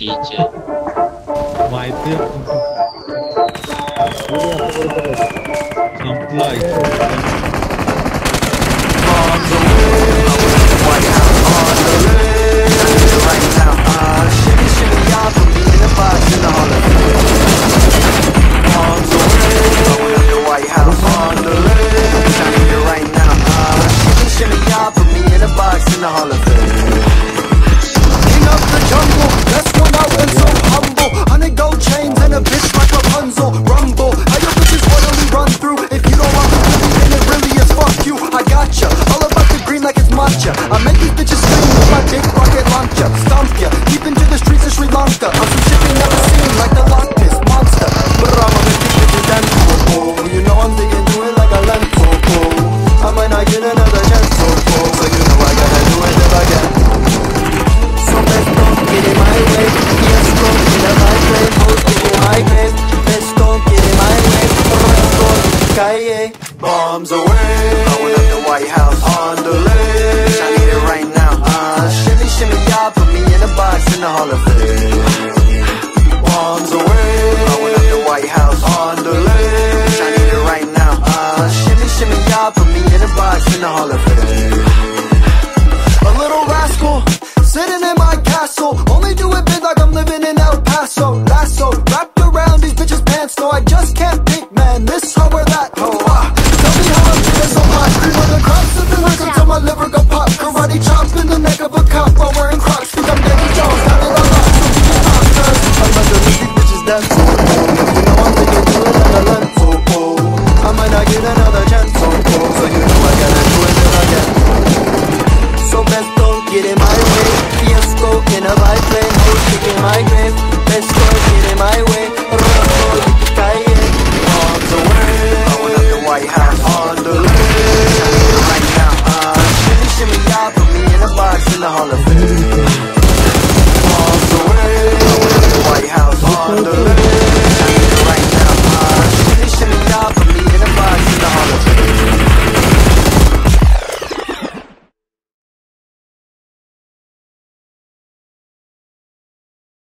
teacher. My dear, I make these bitches scream with my big rocket launcher. Stomp ya, deep into the streets of Sri Lanka. I'm some shit we never seen, like the Loch Ness Monster. But I'ma make these bitches dance, oh, oh. You know I'm digging to it like a lens, oh, oh. I might not get another chance, oh, oh. So you know I gotta do it if I can. Some best don't get in my way. Yes, don't get in my way. Most people high grade. Best don't get in my way. Some best don't get in my way. Bombs away, blowing up the White House on the lake. I need it right now. Shimmy, shimmy, y'all put me in a box in the Hall of Fame. Bombs away, blowing up the White House on the lake. I need it right now. Shimmy, shimmy, y'all put me in a box in the Hall of Fame. A little rascal sitting in my castle, only do it big like I'm living in El Paso.